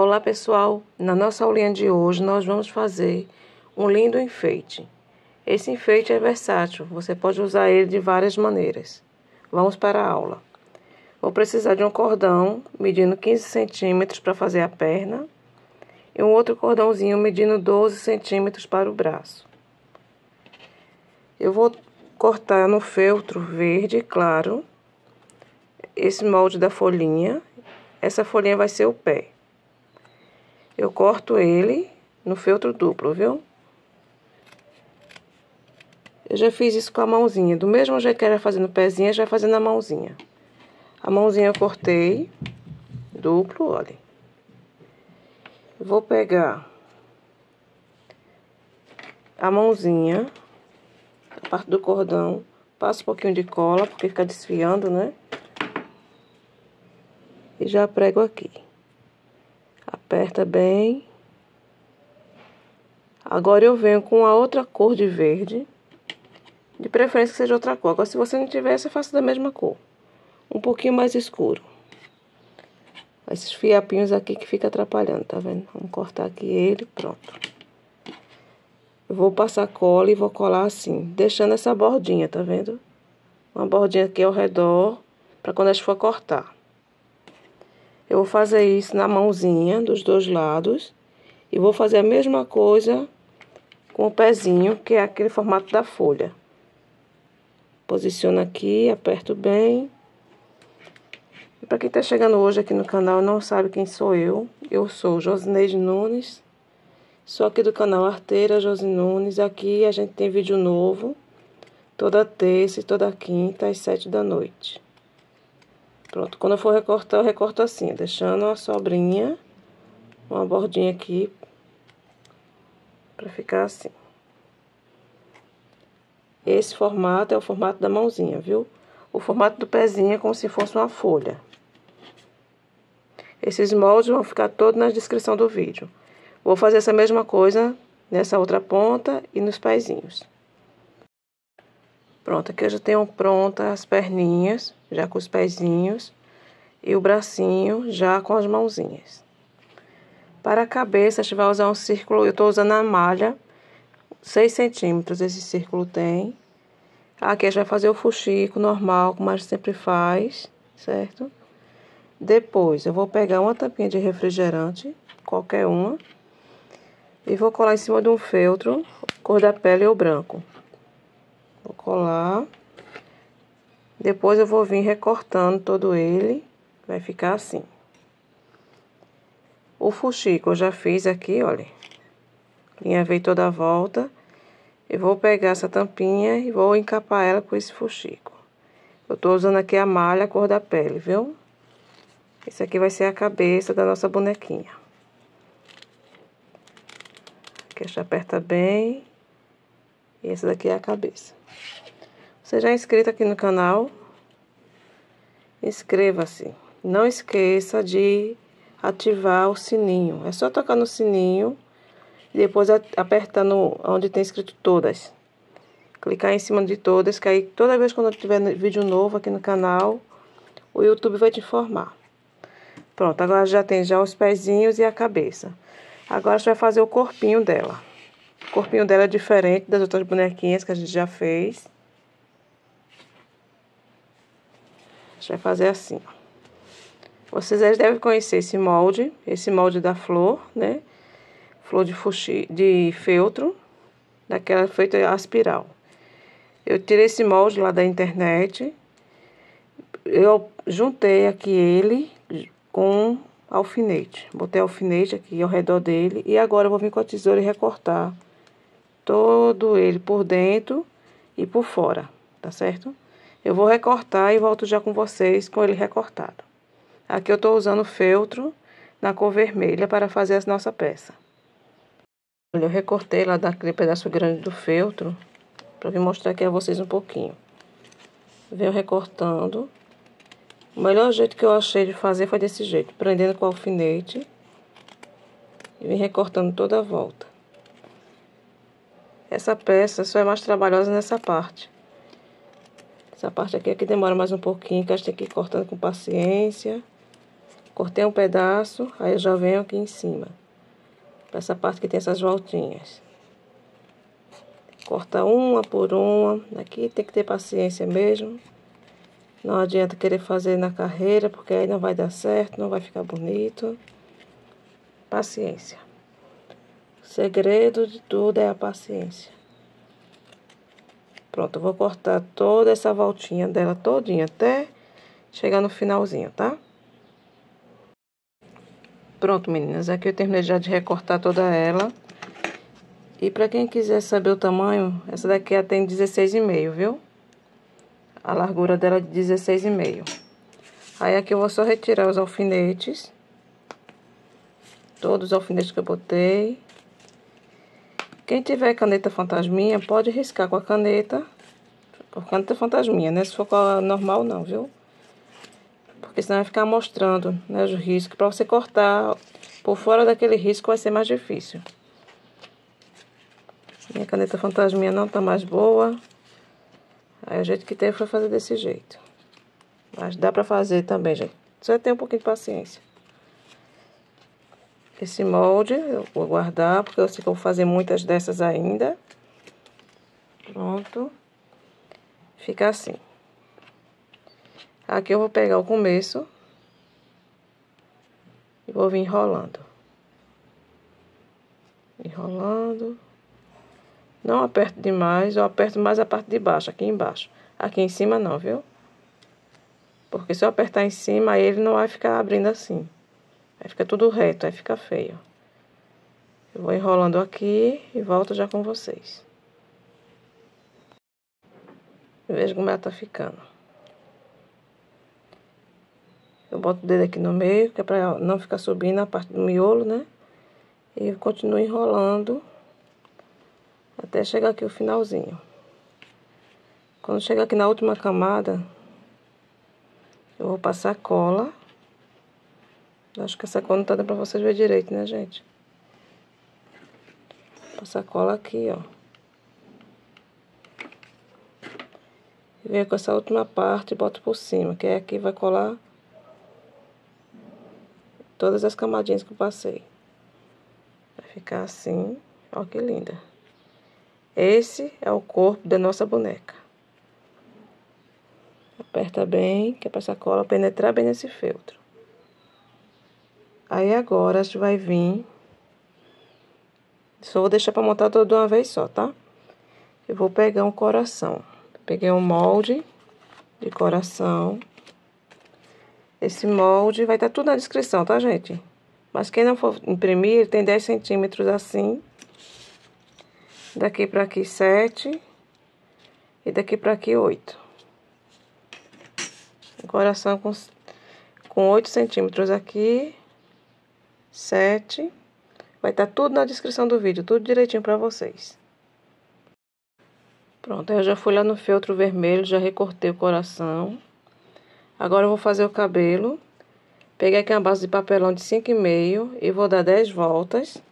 Olá pessoal, na nossa aulinha de hoje nós vamos fazer um lindo enfeite. Esse enfeite é versátil, você pode usar ele de várias maneiras. Vamos para a aula. Vou precisar de um cordão medindo 15 centímetros para fazer a perna e um outro cordãozinho medindo 12 centímetros para o braço. Eu vou cortar no feltro verde claro esse molde da folhinha, essa folhinha vai ser o pé. Eu corto ele no feltro duplo, viu? Eu já fiz isso com a mãozinha. Do mesmo jeito que era fazendo o pezinho, já fazendo a mãozinha. A mãozinha eu cortei duplo, olha. Vou pegar a mãozinha, a parte do cordão, passo um pouquinho de cola, porque fica desfiando, né? E já prego aqui. Aperta bem. Agora eu venho com a outra cor de verde. De preferência que seja outra cor. Agora, se você não tiver, você faça da mesma cor. Um pouquinho mais escuro. Esses fiapinhos aqui que fica atrapalhando, tá vendo? Vamos cortar aqui ele, pronto. Eu vou passar cola e vou colar assim, deixando essa bordinha, tá vendo? Uma bordinha aqui ao redor, pra quando a gente for cortar. Eu vou fazer isso na mãozinha, dos dois lados. E vou fazer a mesma coisa com o pezinho, que é aquele formato da folha. Posiciono aqui, aperto bem. E para quem tá chegando hoje aqui no canal e não sabe quem sou eu sou Josineide Nunes. Sou aqui do canal Arteira Josineide Nunes. Aqui a gente tem vídeo novo, toda terça e toda quinta, às 7 da noite. Pronto, quando eu for recortar, eu recorto assim, deixando uma sobrinha, uma bordinha aqui, pra ficar assim. Esse formato é o formato da mãozinha, viu? O formato do pezinho é como se fosse uma folha. Esses moldes vão ficar todos na descrição do vídeo. Vou fazer essa mesma coisa nessa outra ponta e nos pezinhos. Pronto, aqui eu já tenho pronta as perninhas, já com os pezinhos, e o bracinho já com as mãozinhas. Para a cabeça, a gente vai usar um círculo, eu estou usando a malha, 6 centímetros esse círculo tem. Aqui a gente vai fazer o fuxico normal, como a gente sempre faz, certo? Depois, eu vou pegar uma tampinha de refrigerante, qualquer uma, e vou colar em cima de um feltro, cor da pele ou branco. Vou colar. Depois eu vou vir recortando todo ele. Vai ficar assim. O fuxico eu já fiz aqui, olha. Linha veio toda a volta. Eu vou pegar essa tampinha e vou encapar ela com esse fuxico. Eu tô usando aqui a malha cor da pele, viu? Esse aqui vai ser a cabeça da nossa bonequinha. Aqui a gente aperta bem. E essa daqui é a cabeça. Você já é inscrito aqui no canal? Inscreva-se. Não esqueça de ativar o sininho. É só tocar no sininho e depois apertar no, onde tem escrito todas. Clicar em cima de todas, que aí toda vez quando tiver vídeo novo aqui no canal, o YouTube vai te informar. Pronto, agora já tem já os pezinhos e a cabeça. Agora a gente vai fazer o corpinho dela. O corpinho dela é diferente das outras bonequinhas que a gente já fez. A gente vai fazer assim, ó. Vocês já devem conhecer esse molde da flor, né? Flor de feltro, daquela feita a espiral. Eu tirei esse molde lá da internet. Eu juntei aqui ele com alfinete. Botei alfinete aqui ao redor dele. E agora eu vou vir com a tesoura e recortar todo ele por dentro e por fora, tá certo? Eu vou recortar e volto já com vocês com ele recortado. Aqui eu tô usando feltro na cor vermelha para fazer a nossa peça. Olha, eu recortei lá daquele pedaço grande do feltro para vir mostrar aqui a vocês um pouquinho. Venho recortando. O melhor jeito que eu achei de fazer foi desse jeito, prendendo com alfinete e vim recortando toda a volta. Essa peça só é mais trabalhosa nessa parte. Essa parte aqui demora mais um pouquinho, que a gente tem que ir cortando com paciência. Cortei um pedaço, aí eu já venho aqui em cima, para essa parte que tem essas voltinhas. Corta uma por uma, aqui tem que ter paciência mesmo. Não adianta querer fazer na carreira, porque aí não vai dar certo, não vai ficar bonito. Paciência. O segredo de tudo é a paciência. Pronto, eu vou cortar toda essa voltinha dela todinha, até chegar no finalzinho, tá? Pronto, meninas, aqui eu terminei já de recortar toda ela. E pra quem quiser saber o tamanho, essa daqui ela tem 16,5, viu? A largura dela é de 16,5. Aí aqui eu vou só retirar os alfinetes. Todos os alfinetes que eu botei. Quem tiver caneta fantasminha, pode riscar com a caneta. Com a caneta fantasminha, né? Se for com a normal, não, viu? Porque senão vai ficar mostrando, né, os riscos. Para você cortar por fora daquele risco vai ser mais difícil. Minha caneta fantasminha não tá mais boa. Aí o jeito que teve foi fazer desse jeito. Mas dá pra fazer também, gente. Só tem um pouquinho de paciência. Esse molde eu vou guardar, porque eu sei que eu vou fazer muitas dessas ainda. Pronto. Fica assim. Aqui eu vou pegar o começo e vou vir enrolando. Enrolando. Não aperto demais, eu aperto mais a parte de baixo, aqui embaixo. Aqui em cima não, viu? Porque se eu apertar em cima, aí ele não vai ficar abrindo assim. Aí fica tudo reto, aí fica feio. Eu vou enrolando aqui e volto já com vocês. Veja como ela tá ficando. Eu boto o dedo aqui no meio, que é pra não ficar subindo a parte do miolo, né? E eu continuo enrolando até chegar aqui o finalzinho. Quando chegar aqui na última camada, eu vou passar cola. Acho que essa cola não tá dando pra vocês ver direito, né, gente? Vou passar cola aqui, ó. E venho com essa última parte e boto por cima, que é aqui vai colar todas as camadinhas que eu passei. Vai ficar assim. Ó, que linda. Esse é o corpo da nossa boneca. Aperta bem, que é pra essa cola penetrar bem nesse feltro. Aí agora a gente vai vir. Só vou deixar pra montar tudo de uma vez só, tá? Eu vou pegar um coração. Peguei um molde de coração. Esse molde vai estar tudo na descrição, tá, gente? Mas quem não for imprimir, ele tem 10 centímetros assim. Daqui pra aqui 7. E daqui pra aqui 8. Um coração com 8 centímetros aqui. 7. Vai estar tudo na descrição do vídeo, tudo direitinho pra vocês. Pronto, eu já fui lá no feltro vermelho, já recortei o coração. Agora eu vou fazer o cabelo. Peguei aqui uma base de papelão de 5,5 e vou dar 10 voltas.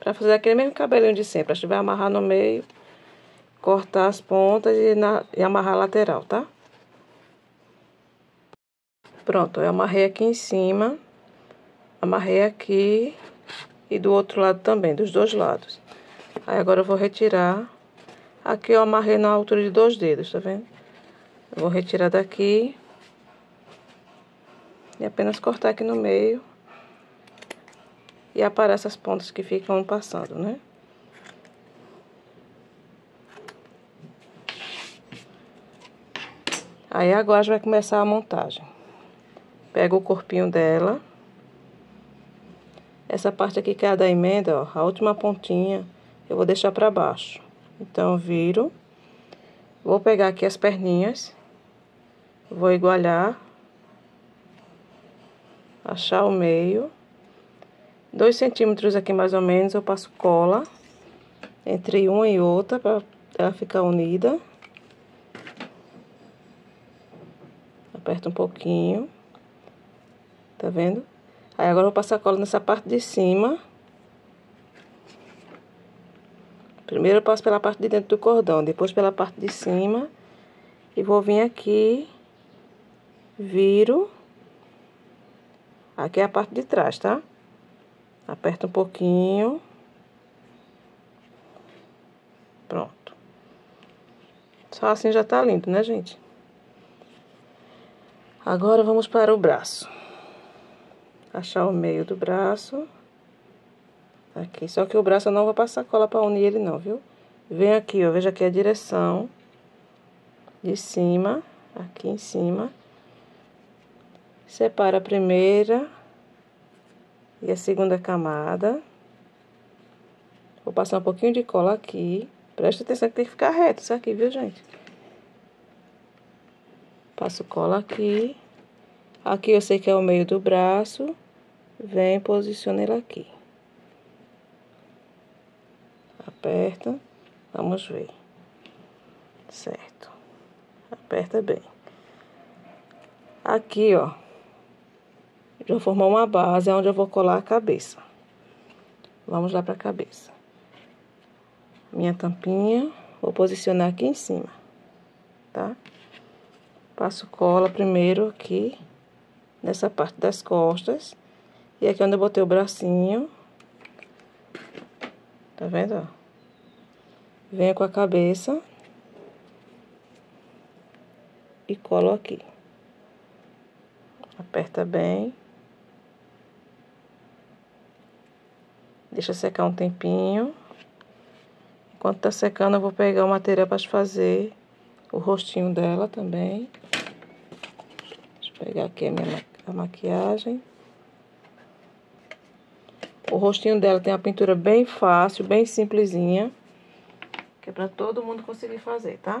Pra fazer aquele mesmo cabelinho de sempre. A gente vai amarrar no meio, cortar as pontas e amarrar a lateral, tá? Pronto, eu amarrei aqui em cima. Amarrei aqui e do outro lado também, dos dois lados. Aí agora eu vou retirar. Aqui eu amarrei na altura de 2 dedos, tá vendo? Eu vou retirar daqui e apenas cortar aqui no meio e aparar essas pontas que ficam passando, né? Aí agora a gente vai começar a montagem. Pega o corpinho dela. Essa parte aqui que é a da emenda, ó, a última pontinha, eu vou deixar pra baixo. Então eu viro. Vou pegar aqui as perninhas. Vou igualar, achar o meio, 2 centímetros aqui mais ou menos eu passo cola entre uma e outra para ela ficar unida. Aperta um pouquinho, tá vendo? Aí agora eu vou passar cola nessa parte de cima. Primeiro eu passo pela parte de dentro do cordão, depois pela parte de cima e vou vir aqui, viro. Aqui é a parte de trás, tá? Aperta um pouquinho. Pronto. Só assim já tá lindo, né, gente? Agora vamos para o braço. Achar o meio do braço. Aqui, só que o braço eu não vou passar cola pra unir ele não, viu? Vem aqui, ó, veja aqui a direção. De cima, aqui em cima. Separa a primeira e a segunda camada. Vou passar um pouquinho de cola aqui. Presta atenção que tem que ficar reto isso aqui, viu, gente? Passo cola aqui. Aqui eu sei que é o meio do braço. Vem, posiciona ele aqui. Aperta. Vamos ver. Certo. Aperta bem. Aqui, ó. Já formou uma base, é onde eu vou colar a cabeça. Vamos lá pra cabeça. Minha tampinha, vou posicionar aqui em cima, tá? Passo cola primeiro aqui, nessa parte das costas. E aqui onde eu botei o bracinho. Tá vendo, ó? Venho com a cabeça. E colo aqui. Aperta bem. Deixa secar um tempinho. Enquanto tá secando, eu vou pegar o material para fazer o rostinho dela também. Deixa eu pegar aqui a minha maquiagem. O rostinho dela tem uma pintura bem fácil, bem simplesinha. Que é para todo mundo conseguir fazer, tá?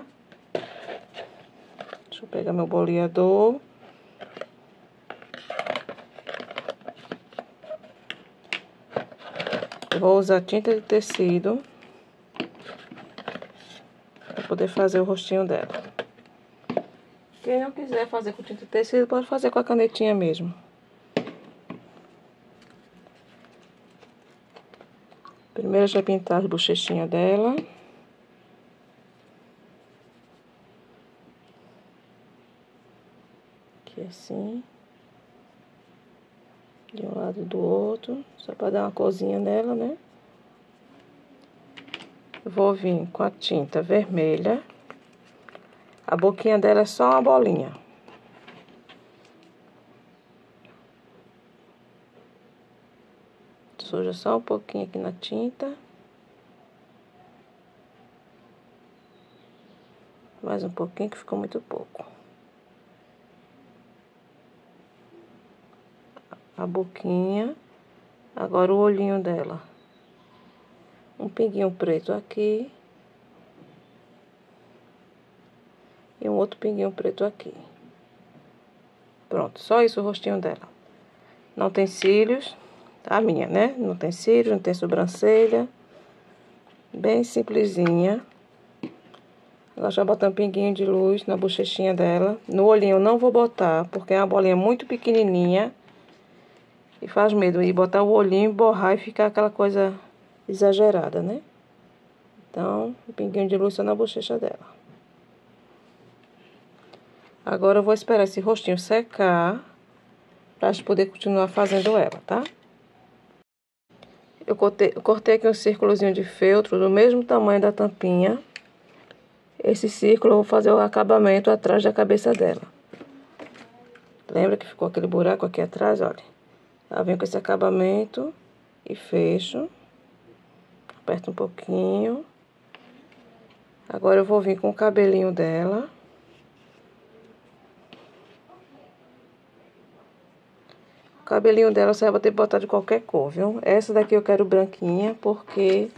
Deixa eu pegar meu boleador. Vou usar tinta de tecido para poder fazer o rostinho dela. Quem não quiser fazer com tinta de tecido, pode fazer com a canetinha mesmo. Primeiro já pintar as bochechinhas dela. Aqui assim. De um lado e do outro, só para dar uma corzinha nela, né? Vou vir com a tinta vermelha. A boquinha dela é só uma bolinha. Suja só um pouquinho aqui na tinta. Mais um pouquinho que ficou muito pouco. A boquinha, agora o olhinho dela. Um pinguinho preto aqui. E um outro pinguinho preto aqui. Pronto, só isso o rostinho dela. Não tem cílios, a minha, né? Não tem cílios, não tem sobrancelha. Bem simplesinha. Agora já botar um pinguinho de luz na bochechinha dela. No olhinho eu não vou botar, porque é uma bolinha muito pequenininha. E faz medo de botar o olhinho, borrar e ficar aquela coisa exagerada, né? Então, um pinguinho de luz só na bochecha dela. Agora eu vou esperar esse rostinho secar pra gente poder continuar fazendo ela, tá? Eu cortei aqui um círculozinho de feltro do mesmo tamanho da tampinha. Esse círculo eu vou fazer o acabamento atrás da cabeça dela. Lembra que ficou aquele buraco aqui atrás, olha? Ela vem com esse acabamento e fecho. Aperto um pouquinho. Agora eu vou vir com o cabelinho dela. O cabelinho dela você vai ter que botar de qualquer cor, viu? Essa daqui eu quero branquinha, porque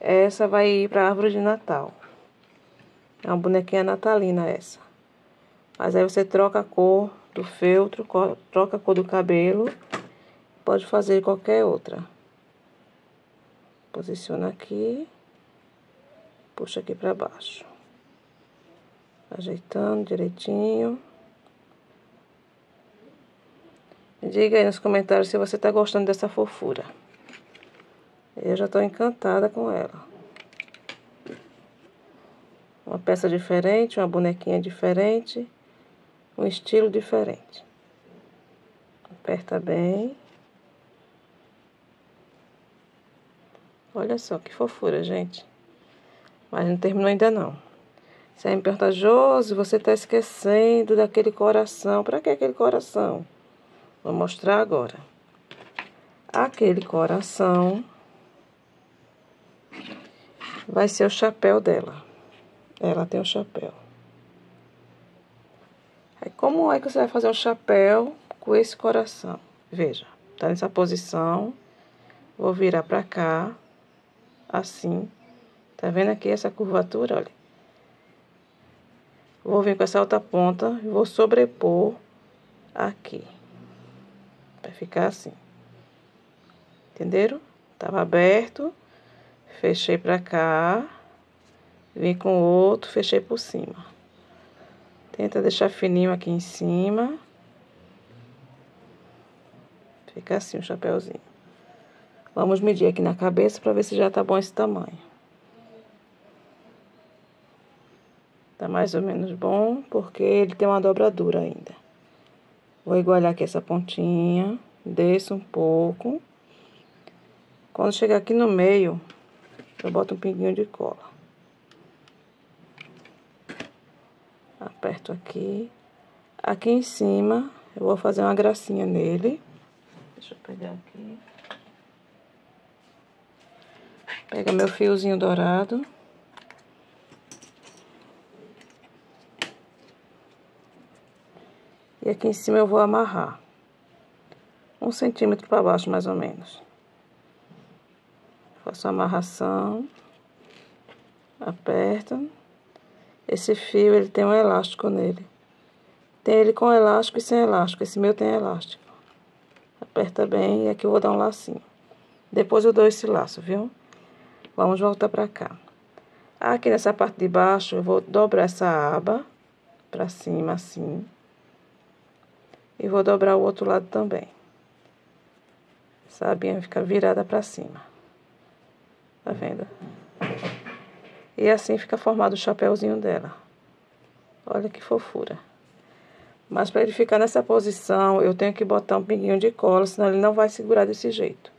essa vai ir pra árvore de Natal. É uma bonequinha natalina essa. Mas aí você troca a cor do feltro, troca a cor do cabelo. Pode fazer qualquer outra. Posiciona aqui. Puxa aqui pra baixo. Ajeitando direitinho. Me diga aí nos comentários se você tá gostando dessa fofura. Eu já tô encantada com ela. Uma peça diferente, uma bonequinha diferente. Um estilo diferente. Aperta bem. Olha só que fofura, gente. Mas não terminou ainda, não. Você me pergunta, Josi, você tá esquecendo daquele coração. Pra que aquele coração? Vou mostrar agora. Aquele coração vai ser o chapéu dela. Ela tem um chapéu. Aí, como é que você vai fazer um chapéu com esse coração? Veja, tá nessa posição. Vou virar pra cá, assim. Tá vendo aqui essa curvatura? Olha. Vou vir com essa outra ponta e vou sobrepor aqui. Vai ficar assim. Entenderam? Tava aberto. Fechei pra cá. Vim com o outro, fechei por cima. Tenta deixar fininho aqui em cima. Fica assim o chapéuzinho. Vamos medir aqui na cabeça para ver se já tá bom esse tamanho. Tá mais ou menos bom, porque ele tem uma dobradura ainda. Vou igualar aqui essa pontinha, desço um pouco. Quando chegar aqui no meio, eu boto um pinguinho de cola. Aperto aqui. Aqui em cima, eu vou fazer uma gracinha nele. Deixa eu pegar aqui. Pega meu fiozinho dourado. E aqui em cima eu vou amarrar. 1 centímetro para baixo, mais ou menos. Faço a amarração. Aperta. Esse fio, ele tem um elástico nele. Tem ele com elástico e sem elástico. Esse meu tem elástico. Aperta bem e aqui eu vou dar um lacinho. Depois eu dou esse laço, viu? Vamos voltar pra cá. Aqui nessa parte de baixo, eu vou dobrar essa aba pra cima, assim. E vou dobrar o outro lado também. Essa abinha fica virada pra cima. Tá vendo? E assim fica formado o chapéuzinho dela. Olha que fofura. Mas para ele ficar nessa posição, eu tenho que botar um pinguinho de cola, senão ele não vai segurar desse jeito.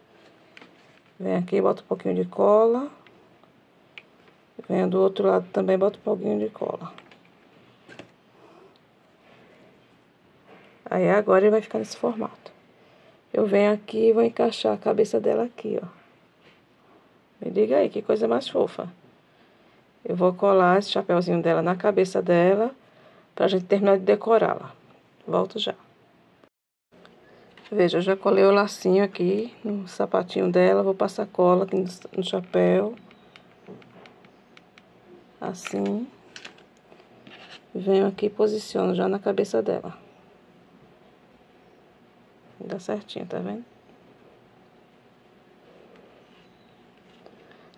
Vem aqui, bota um pouquinho de cola. Venho do outro lado também, bota um pouquinho de cola. Aí agora ele vai ficar nesse formato. Eu venho aqui e vou encaixar a cabeça dela aqui, ó. Me diga aí, que coisa mais fofa. Eu vou colar esse chapéuzinho dela na cabeça dela, pra gente terminar de decorá-la. Volto já. Veja, eu já colei o lacinho aqui no sapatinho dela, vou passar cola aqui no chapéu. Assim. Venho aqui e posiciono já na cabeça dela. Dá certinho, tá vendo?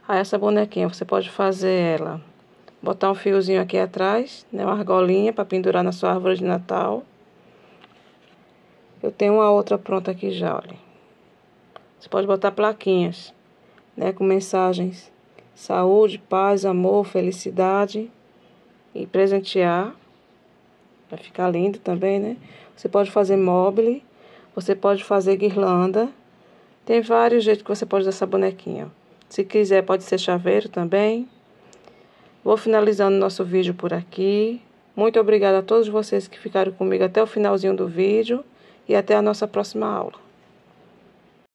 Aí, essa bonequinha, você pode fazer ela, botar um fiozinho aqui atrás, né? Uma argolinha para pendurar na sua árvore de Natal. Eu tenho uma outra pronta aqui já, olha. Você pode botar plaquinhas, né? Com mensagens, saúde, paz, amor, felicidade e presentear. Vai ficar lindo também, né? Você pode fazer mobile, você pode fazer guirlanda. Tem vários jeitos que você pode usar essa bonequinha. Se quiser, pode ser chaveiro também. Vou finalizando nosso vídeo por aqui. Muito obrigada a todos vocês que ficaram comigo até o finalzinho do vídeo. E até a nossa próxima aula.